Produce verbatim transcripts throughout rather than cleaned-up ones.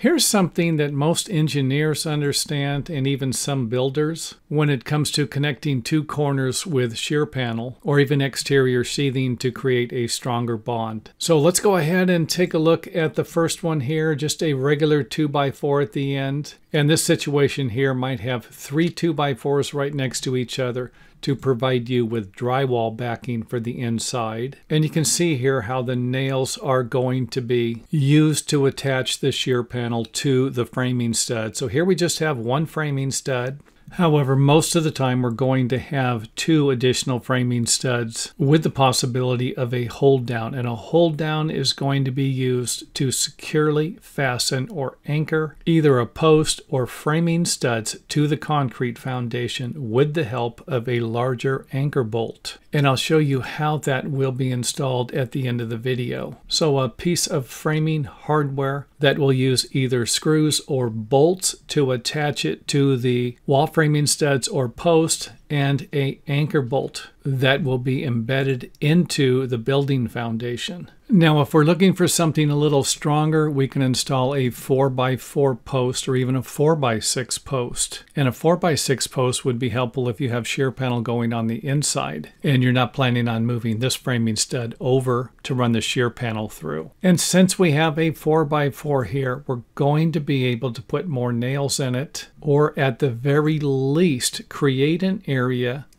Here's something that most engineers understand, and even some builders, when it comes to connecting two corners with shear panel or even exterior sheathing to create a stronger bond. So let's go ahead and take a look at the first one here, just a regular two by four at the end. And this situation here might have three two by fours right next to each other to provide you with drywall backing for the inside. And you can see here how the nails are going to be used to attach the shear panel to the framing stud. So here we just have one framing stud. However, most of the time we're going to have two additional framing studs with the possibility of a hold down. And a hold down is going to be used to securely fasten or anchor either a post or framing studs to the concrete foundation with the help of a larger anchor bolt. And I'll show you how that will be installed at the end of the video. So a piece of framing hardware that will use either screws or bolts to attach it to the wall frame framing studs or post, and a anchor bolt that will be embedded into the building foundation. Now, if we're looking for something a little stronger, we can install a four by four post or even a four by six post. And a four by six post would be helpful if you have shear panel going on the inside and you're not planning on moving this framing stud over to run the shear panel through. And since we have a four by four here, we're going to be able to put more nails in it, or at the very least create an area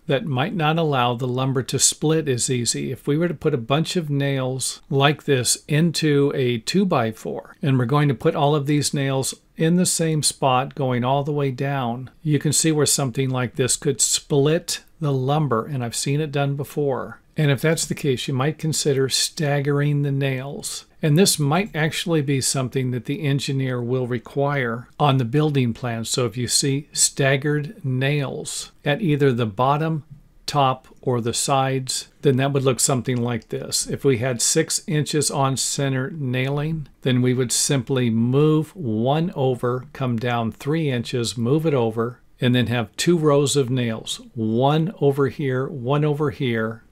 that might not allow the lumber to split as easy. If we were to put a bunch of nails like this into a two by four, and we're going to put all of these nails in the same spot going all the way down, you can see where something like this could split the lumber, and I've seen it done before. And if that's the case, you might consider staggering the nails. And this might actually be something that the engineer will require on the building plan. So if you see staggered nails at either the bottom, top, or the sides, then that would look something like this. If we had six inches on center nailing, then we would simply move one over, come down three inches, move it over, and then have two rows of nails, one over here, one over here.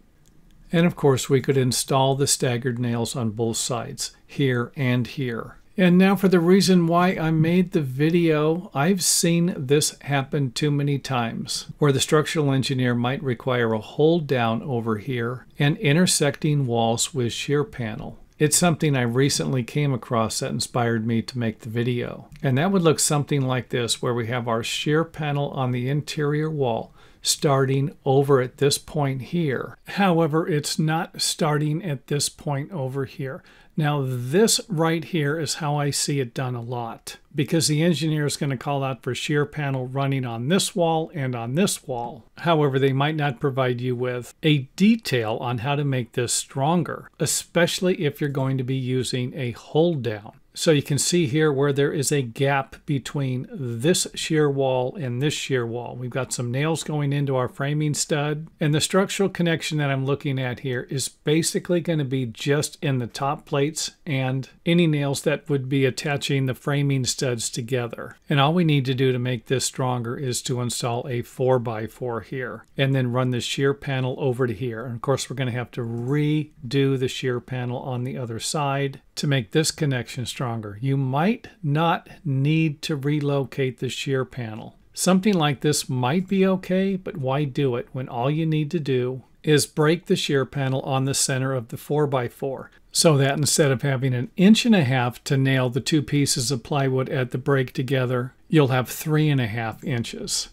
And of course, we could install the staggered nails on both sides, here and here. And now for the reason why I made the video. I've seen this happen too many times, where the structural engineer might require a hold down over here and intersecting walls with shear panel. It's something I recently came across that inspired me to make the video. And that would look something like this, where we have our shear panel on the interior wall, starting over at this point here. However, it's not starting at this point over here. Now, this right here is how I see it done a lot, because the engineer is going to call out for shear panel running on this wall and on this wall. However, they might not provide you with a detail on how to make this stronger, especially if you're going to be using a hold down. So you can see here where there is a gap between this shear wall and this shear wall. We've got some nails going into our framing stud, and the structural connection that I'm looking at here is basically going to be just in the top plates and any nails that would be attaching the framing studs together. And all we need to do to make this stronger is to install a four by four here and then run the shear panel over to here. And of course, we're going to have to redo the shear panel on the other side to make this connection stronger. You might not need to relocate the shear panel. Something like this might be okay, but why do it when all you need to do is break the shear panel on the center of the four by four, so that instead of having an inch and a half to nail the two pieces of plywood at the break together, you'll have three and a half inches.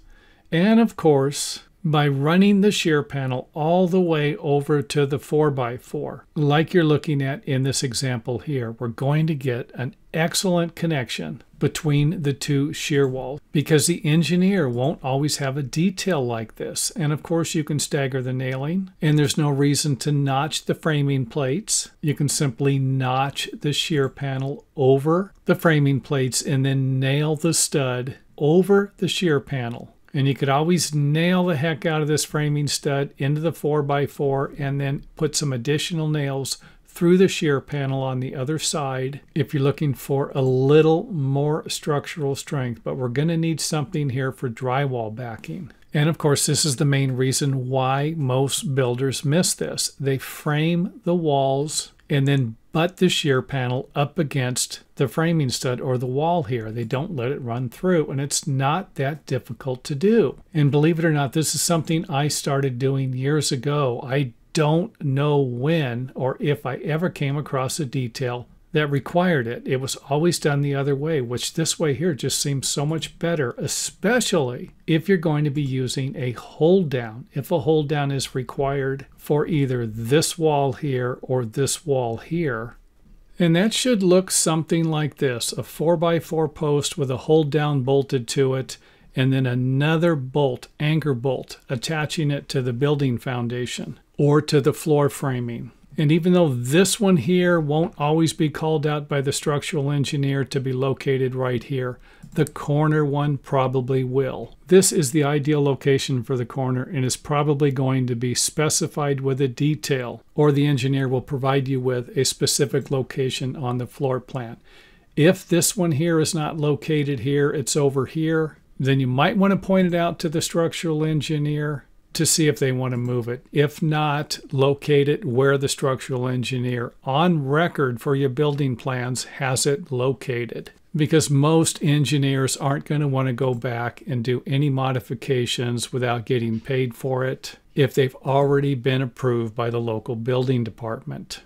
And of course, by running the shear panel all the way over to the four by four, like you're looking at in this example here, we're going to get an excellent connection between the two shear walls, because the engineer won't always have a detail like this. And of course, you can stagger the nailing, and there's no reason to notch the framing plates. You can simply notch the shear panel over the framing plates and then nail the stud over the shear panel. And you could always nail the heck out of this framing stud into the four by four and then put some additional nails through the shear panel on the other side if you're looking for a little more structural strength. But we're going to need something here for drywall backing. And of course, this is the main reason why most builders miss this. They frame the walls and then butt the shear panel up against the framing stud or the wall here. They don't let it run through, and it's not that difficult to do. And believe it or not, this is something I started doing years ago. I don't know when or if I ever came across a detail that required it. It was always done the other way, which this way here just seems so much better, especially if you're going to be using a hold down. If a hold down is required for either this wall here or this wall here, and that should look something like this, a four by four post with a hold down bolted to it, and then another bolt, anchor bolt, attaching it to the building foundation or to the floor framing. And even though this one here won't always be called out by the structural engineer to be located right here, the corner one probably will. This is the ideal location for the corner and is probably going to be specified with a detail, or the engineer will provide you with a specific location on the floor plan. If this one here is not located here, it's over here, then you might want to point it out to the structural engineer to see if they want to move it. If not, locate it where the structural engineer on record for your building plans has it located, because most engineers aren't going to want to go back and do any modifications without getting paid for it if they've already been approved by the local building department.